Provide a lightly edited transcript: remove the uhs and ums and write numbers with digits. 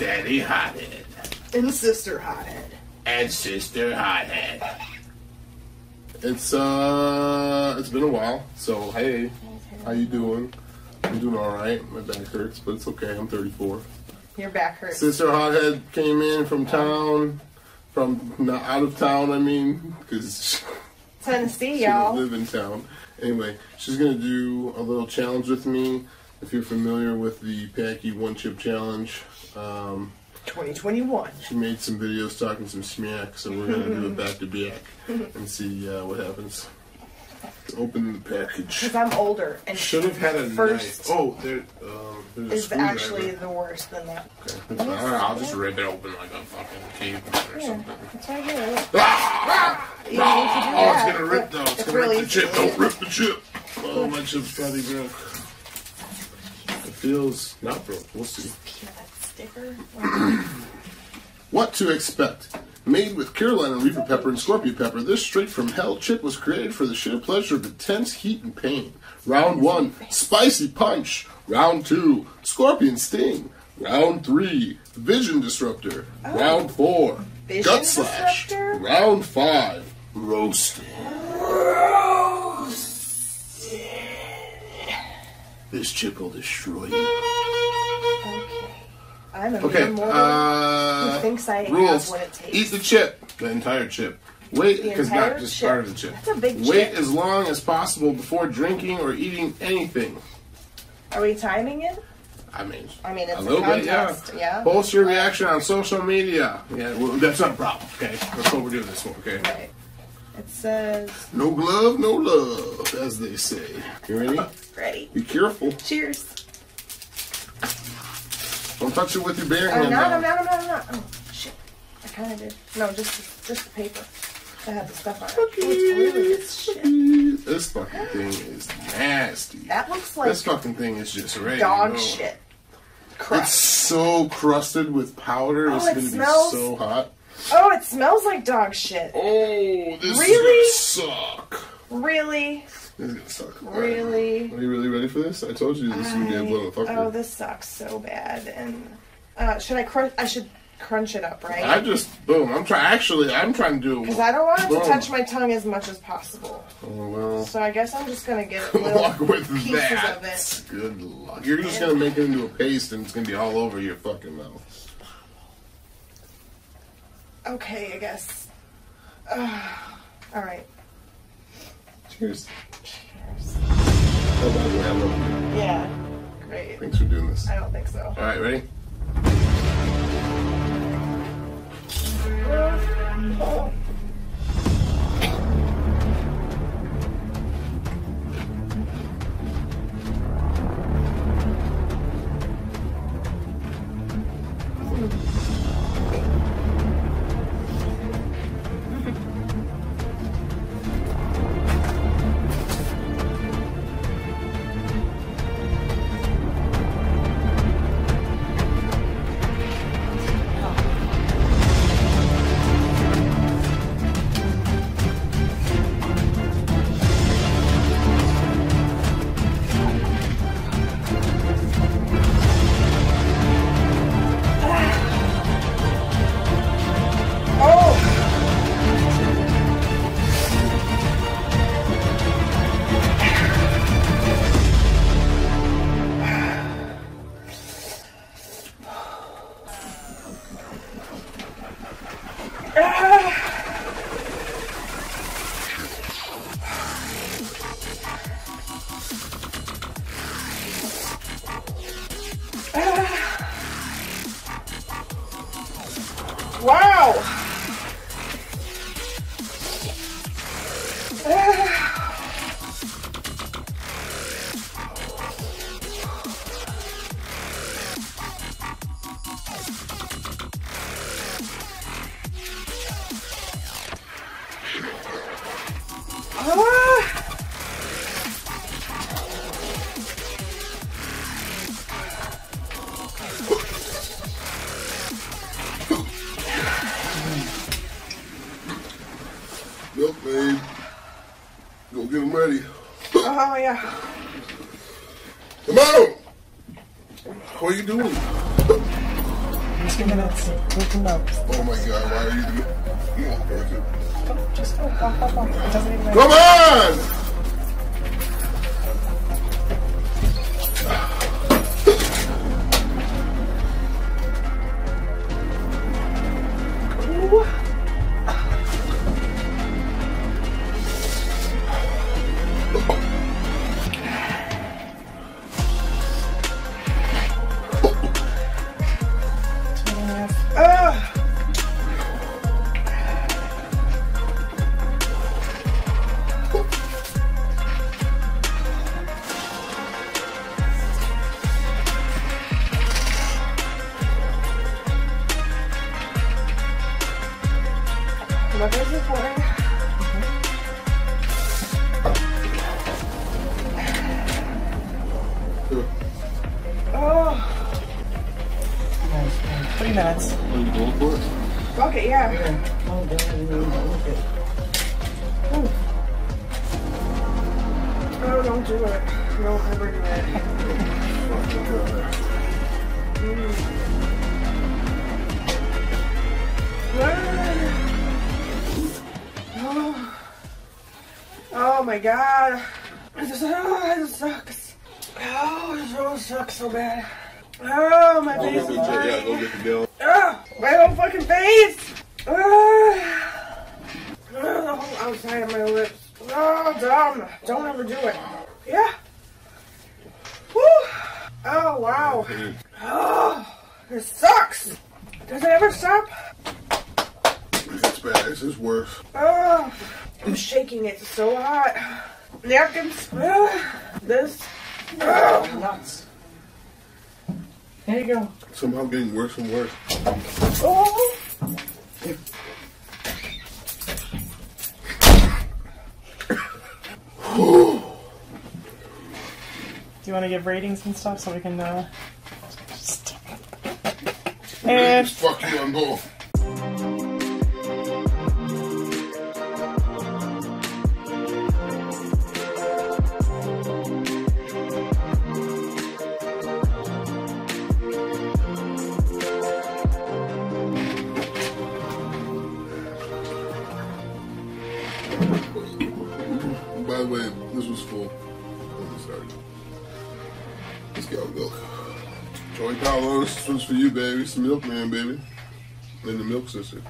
Daddy Hothead. And Sister Hothead. And Sister Hothead. It's been a while, so hey, how you doing? I'm doing alright. My back hurts, but it's okay. I'm 34. Your back hurts. Sister Hothead came in from town, out of town, because Tennessee, y'all. She live in town. Anyway, she's going to do a little challenge with me. If you're familiar with the Paqui One Chip Challenge. 2021. She made some videos talking some smack, so we're going to do it back to back and see what happens. Open the package. Because I'm older. And should have had a first knife. Oh, there's a screwdriver. It's actually the worst than that. Okay. I'll just rip it open like a fucking caveman or something. It's right here. Ah! Ah! Oh, it's going to rip, though. It's going to really rip the chip. Don't rip the chip. Oh, my chip's probably broke. It feels not broke. We'll see. What to expect. Made with Carolina Reaper Pepper and Scorpio Pepper, this straight from hell chip was created for the sheer pleasure of intense heat and pain. Round 1, Spicy Punch. Round 2, Scorpion Sting. Round 3, Vision Disruptor. Oh. Round 4, Gut Slash. Round 5, Roasted. Roasted. This chip will destroy you. I'm a mere mortal who thinks I have what it takes. Eat the chip, the entire chip. Wait, because not just part of the chip. That's a big chip. Wait as long as possible before drinking or eating anything. Are we timing it? I mean, it's a little contest, bit, yeah. Post your reaction on social media. Yeah, well, that's not a problem. Okay, that's what we're doing this for. Okay. Right. It says no glove, no love, as they say. You ready? Ready. Be careful. Cheers. Don't touch it with your bare hand. No. Oh, shit. I kind of did. No, just the paper. I had the stuff on it. This fucking thing is nasty. That looks like... This fucking thing is just ready. Dog shit. Crust. It's so crusted with powder. Oh, it's going to be so hot. Oh, it smells like dog shit. Oh, this is going to suck. Really? This is going to suck. Really? Right. Are you really ready for this? I told you this would be a little fucker. Oh, this sucks so bad. And should I crunch? I should crunch it up, right? I just, boom. I'm trying to do it. Because I don't want it to touch my tongue as much as possible. Oh, well. So I guess I'm just going to get little pieces of it. Good luck. You're just going to make it into a paste and it's going to be all over your fucking mouth. Okay, I guess. All right. Cheers. Cheers. Oh, by the way, I love you. Yeah. Great. Thanks for doing this. I don't think so. All right, ready? Wow! Milkmaid. Go get them ready. Oh, yeah. Come on! What are you doing? 2 minutes. Oh my God, why are you doing it? Just go, walk, walk, walk. It doesn't even matter. Come on! Oh my God, this sucks. Oh, this roll sucks so bad. Oh, my face is dirty. Oh, my whole fucking face. Oh, the whole outside of my lips. Oh, dumb. Don't ever do it. Yeah. Woo. Oh, wow. Oh, this sucks. Does it ever stop? It's bad. This is worse. Oh. I'm shaking it so hot. Napkins. This. Nuts. There you go. Somehow getting worse and worse. Oh. Do you want to give ratings and stuff so we can? And fuck you, I'm going. This one's for you, baby. It's the milkman, baby. And the milk sister.